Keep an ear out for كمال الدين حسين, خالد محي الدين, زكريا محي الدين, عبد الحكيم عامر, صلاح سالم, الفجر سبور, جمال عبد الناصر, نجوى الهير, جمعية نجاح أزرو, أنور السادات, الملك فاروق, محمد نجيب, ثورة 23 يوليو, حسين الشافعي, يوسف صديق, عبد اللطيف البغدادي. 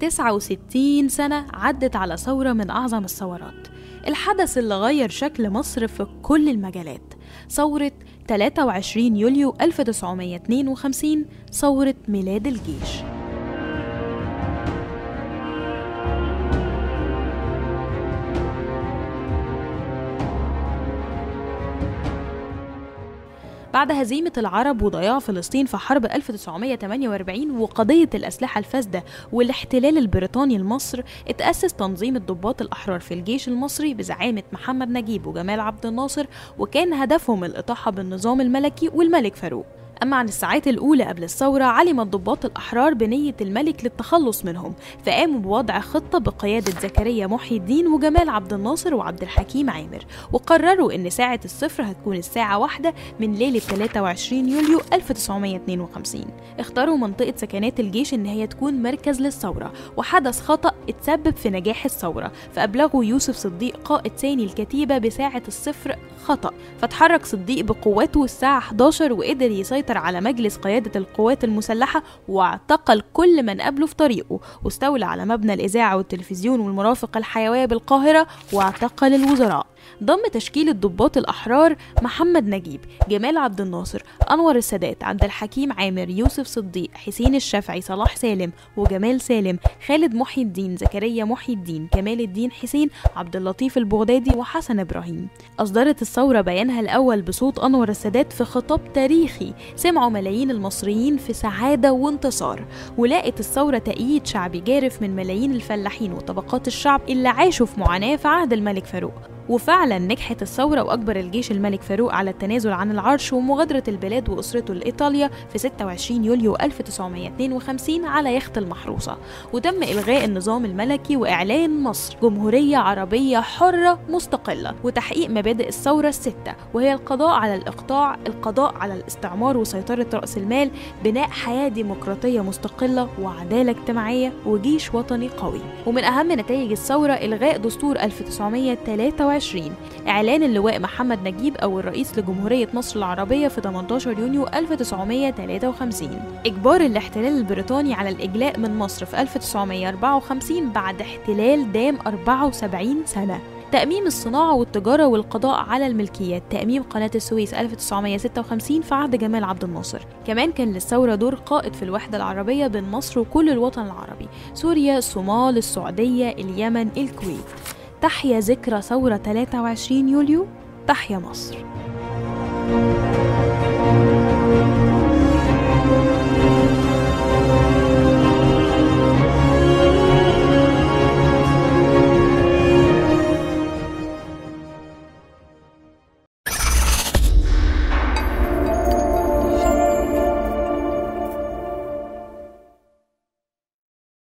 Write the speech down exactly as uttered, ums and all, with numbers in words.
تسعة وستين سنة عدت على ثورة من أعظم الثورات، الحدث اللي غير شكل مصر في كل المجالات، ثورة ثلاثة وعشرين يوليو ألف وتسعمية اتنين وخمسين، ثورة ميلاد الجيش. بعد هزيمة العرب وضياع فلسطين في حرب ألف وتسعمية تمانية وأربعين وقضية الأسلحة الفاسدة والاحتلال البريطاني لمصر، اتأسس تنظيم الضباط الأحرار في الجيش المصري بزعامة محمد نجيب وجمال عبد الناصر، وكان هدفهم الإطاحة بالنظام الملكي والملك فاروق. أما عن الساعات الأولى قبل الثورة، علم الضباط الأحرار بنية الملك للتخلص منهم، فقاموا بوضع خطة بقيادة زكريا محي الدين وجمال عبد الناصر وعبد الحكيم عامر، وقرروا إن ساعة الصفر هتكون الساعة واحدة من ليلة ثلاثة وعشرين يوليو ألف وتسعمية اتنين وخمسين. اختاروا منطقة سكنات الجيش إن هي تكون مركز للثورة، وحدث خطأ اتسبب في نجاح الثورة، فأبلغوا يوسف صديق قائد ثاني الكتيبة بساعة الصفر خطأ، فتحرك صديق بقواته الساعة حداشر وقدر يسيطر على مجلس قيادة القوات المسلحة واعتقل كل من قبله في طريقه، واستولى على مبنى الإذاعة والتلفزيون والمرافق الحيوية بالقاهرة واعتقل الوزراء. ضم تشكيل الضباط الأحرار محمد نجيب، جمال عبد الناصر، أنور السادات، عبد الحكيم عامر، يوسف صديق، حسين الشافعي، صلاح سالم، وجمال سالم، خالد محي الدين، زكريا محي الدين، كمال الدين حسين، عبد اللطيف البغدادي، وحسن إبراهيم. أصدرت الثورة بيانها الأول بصوت أنور السادات في خطاب تاريخي سمعوا ملايين المصريين في سعادة وانتصار، ولقت الثورة تأييد شعبي جارف من ملايين الفلاحين وطبقات الشعب اللي عاشوا في معاناة في عهد الملك فاروق. وفعلا نجحت الثورة، وأجبر الجيش الملك فاروق على التنازل عن العرش ومغادرة البلاد وأسرته لإيطاليا في ستة وعشرين يوليو ألف وتسعمية اتنين وخمسين على يخت المحروسة، وتم إلغاء النظام الملكي وإعلان مصر جمهورية عربية حرة مستقلة، وتحقيق مبادئ الثورة الستة، وهي القضاء على الإقطاع، القضاء على الاستعمار وسيطرة رأس المال، بناء حياة ديمقراطية مستقلة وعدالة اجتماعية وجيش وطني قوي. ومن أهم نتائج الثورة إلغاء دستور ألف وتسعمية تلاتة وعشرين، إعلان اللواء محمد نجيب أو الرئيس لجمهورية مصر العربية في تمنتاشر يونيو ألف وتسعمية تلاتة وخمسين، إجبار الاحتلال البريطاني على الإجلاء من مصر في ألف وتسعمية أربعة وخمسين بعد احتلال دام أربعة وسبعين سنة، تأميم الصناعة والتجارة والقضاء على الملكيات، تأميم قناة السويس ألف وتسعمية ستة وخمسين في عهد جمال عبد الناصر. كمان كان للثورة دور قائد في الوحدة العربية بين مصر وكل الوطن العربي، سوريا، الصومال، السعودية، اليمن، الكويت. تحيا ذكرى ثورة ثلاثة وعشرين يوليو، تحيا مصر.